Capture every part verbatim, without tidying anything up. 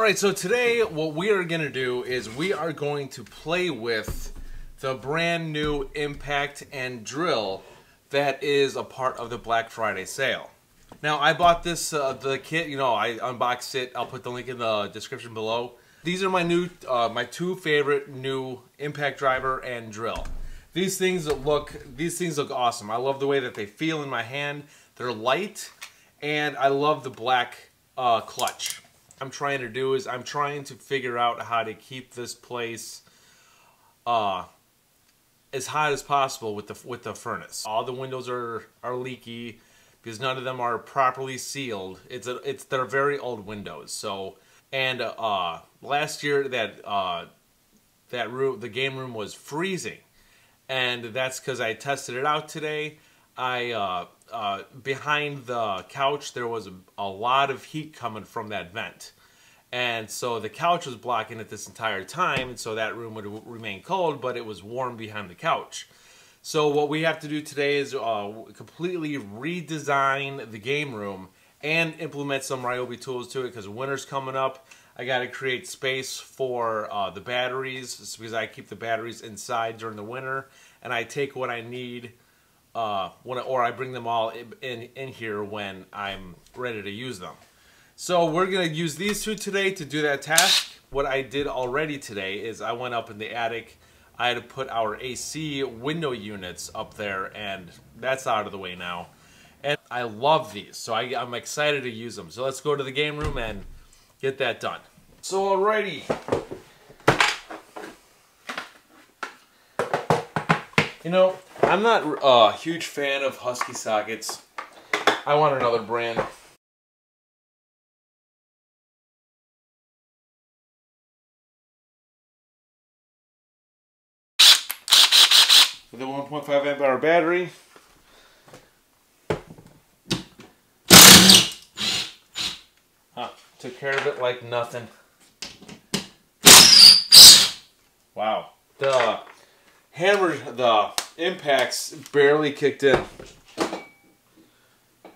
All right, so today what we are gonna do is we are going to play with the brand new impact and drill that is a part of the Black Friday sale. Now I bought this, uh, the kit, you know, I unboxed it. I'll put the link in the description below. These are my new, uh, my two favorite new impact driver and drill. These things look, these things look awesome. I love the way that they feel in my hand. They're light, and I love the black uh, clutch. I'm trying to do is I'm trying to figure out how to keep this place uh, as hot as possible with the with the furnace. All the windows are are leaky because none of them are properly sealed. It's a, it's they're very old windows. So and uh, last year that uh, that room the game room was freezing, and that's because I tested it out today. I uh, uh, behind the couch there was a, a lot of heat coming from that vent, and so the couch was blocking it this entire time, and so that room would remain cold, but it was warm behind the couch. So what we have to do today is uh, completely redesign the game room and implement some Ryobi tools to it because winter's coming up. I got to create space for uh, the batteries because I keep the batteries inside during the winter, and I take what I need. Uh, when, or I bring them all in, in, in here when I'm ready to use them. So we're going to use these two today to do that task. What I did already today is I went up in the attic. I had to put our A C window units up there, and that's out of the way now. And I love these, so I, I'm excited to use them. So let's go to the game room and get that done. So alrighty. You know, I'm not a uh, huge fan of Husky sockets. I want another brand. With a one point five amp hour battery. Huh, took care of it like nothing. Wow. The hammer, the impacts barely kicked in.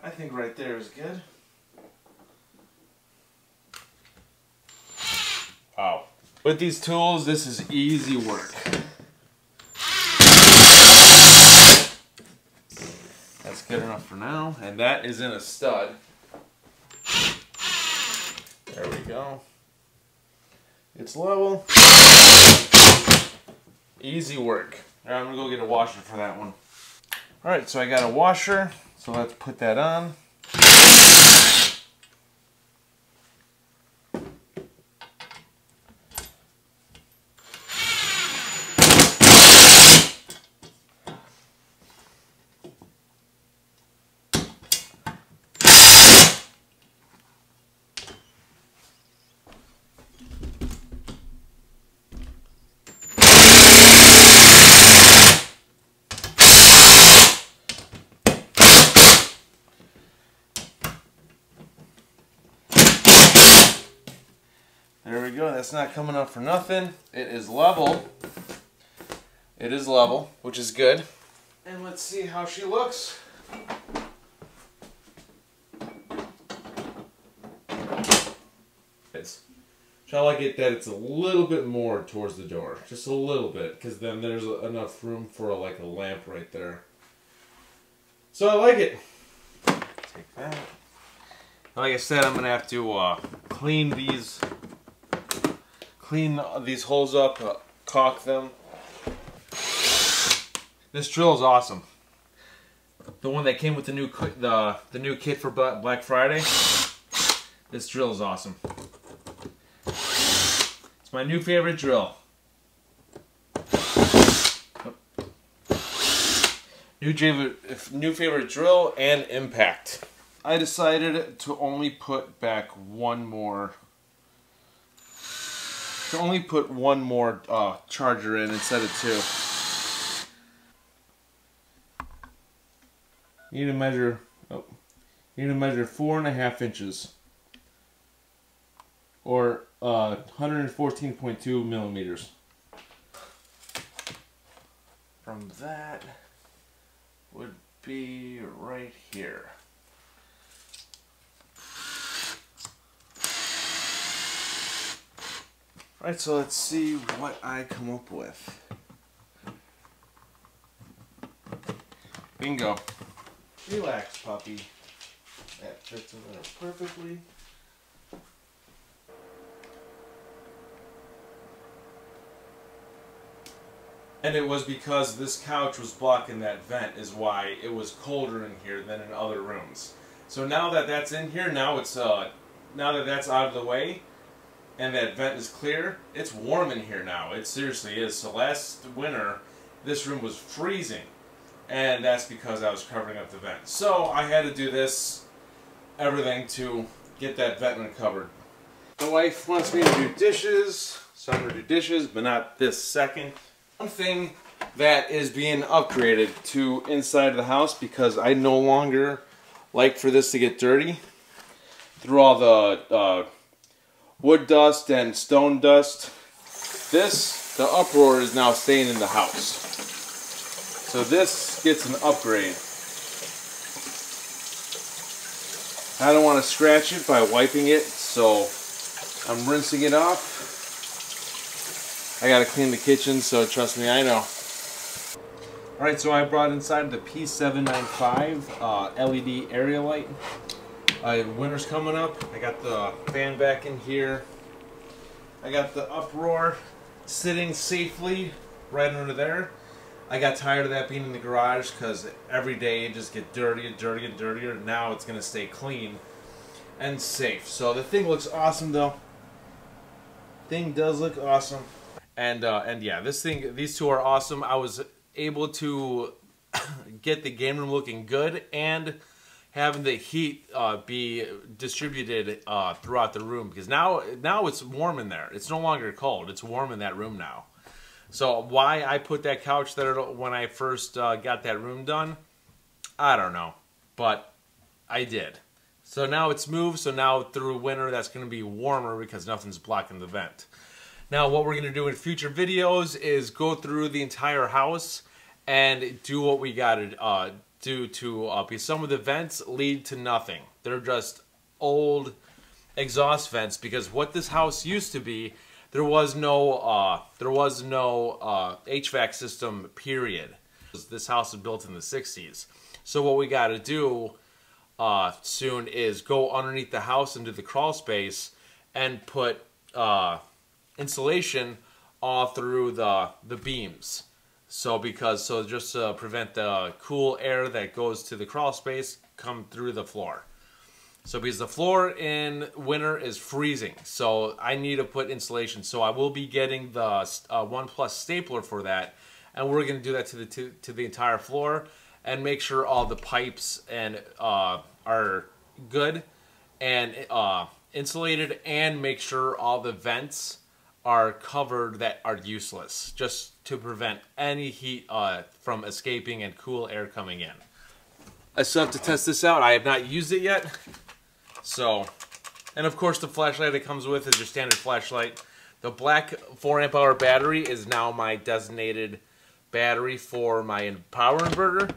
I think right there is good. Wow. With these tools, this is easy work. That's good enough for now. And that is in a stud. There we go. It's level. Easy work. Alright, I'm gonna go get a washer for that one. Alright, so I got a washer, so let's put that on. There we go, that's not coming up for nothing. It is level. It is level, which is good. And let's see how she looks. It's, I like it that it's a little bit more towards the door, just a little bit, because then there's enough room for like a lamp right there. So I like it. Take that. Like I said, I'm gonna have to uh, clean these. Clean these holes up, uh, caulk them. This drill is awesome. The one that came with the new the the new kit for Black Friday. This drill is awesome. It's my new favorite drill. New favorite new favorite drill and impact. I decided to only put back one more. To only put one more uh, charger in instead of two. You need to measure. Oh, you need to measure four and a half inches, or uh, one hundred fourteen point two millimeters. From that would be right here. Alright, so let's see what I come up with. Bingo. Relax, puppy. That fits in there perfectly. And it was because this couch was blocking that vent is why it was colder in here than in other rooms. So now that that's in here, now it's uh, now that that's out of the way, and that vent is clear, it's warm in here now. It seriously is. So last winter, this room was freezing. And that's because I was covering up the vent. So I had to do this, everything to get that vent uncovered. My wife wants me to do dishes, so I'm gonna do dishes, but not this second. One thing that is being upgraded to inside of the house, because I no longer like for this to get dirty through all the uh, wood dust and stone dust, this, the uproar, is now staying in the house. So this gets an upgrade. I don't want to scratch it by wiping it, so I'm rinsing it off. I gotta clean the kitchen, so trust me, I know. Alright, so I brought inside the P seven ninety-five uh, L E D area light. Uh, winter's coming up. I got the fan back in here. I got the uproar sitting safely right under there. I got tired of that being in the garage because every day it just gets dirtier, dirtier, dirtier. Now it's going to stay clean and safe. So the thing looks awesome, though. Thing does look awesome. And uh, and yeah, this thing, these two are awesome. I was able to get the game room looking good and having the heat uh, be distributed uh, throughout the room, because now now it's warm in there. It's no longer cold. It's warm in that room now. So why I put that couch there when I first uh, got that room done, I don't know, but I did. So now it's moved, so now through winter that's going to be warmer because nothing's blocking the vent. Now what we're going to do in future videos is go through the entire house and do what we got to uh, do to, uh, because some of the vents lead to nothing. They're just old exhaust vents, because what this house used to be, There was no, uh, there was no uh, H V A C system, period. This house was built in the sixties. So what we got to do uh, soon is go underneath the house into the crawl space and put uh, insulation all through the, the beams. So because, so just to prevent the cool air that goes to the crawl space come through the floor. So because the floor in winter is freezing, so I need to put insulation. So I will be getting the uh, One+ stapler for that, and we're going to do that to the to, to the entire floor and make sure all the pipes and uh, are good and uh, insulated, and make sure all the vents are covered that are useless, just to prevent any heat uh, from escaping and cool air coming in. I still have to test this out. I have not used it yet. So, and of course the flashlight that comes with is your standard flashlight. The black four amp hour battery is now my designated battery for my power inverter.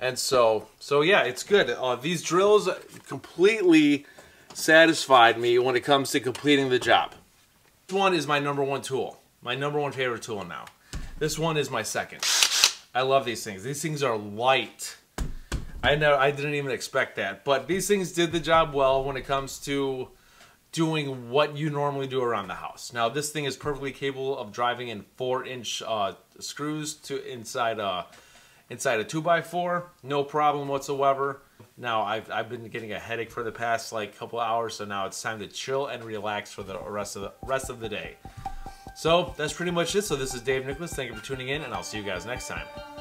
And so, so yeah, it's good. Uh, these drills completely satisfied me when it comes to completing the job. This one is my number one tool. My number one favorite tool now. This one is my second. I love these things. These things are light. I know I didn't even expect that, but these things did the job well when it comes to doing what you normally do around the house. Now this thing is perfectly capable of driving in four inch uh, screws to inside a inside a two by four, no problem whatsoever. Now I've I've been getting a headache for the past like couple hours, so now it's time to chill and relax for the rest of the rest of the day. So that's pretty much it. So this is Dave Nicklas. Thank you for tuning in, and I'll see you guys next time.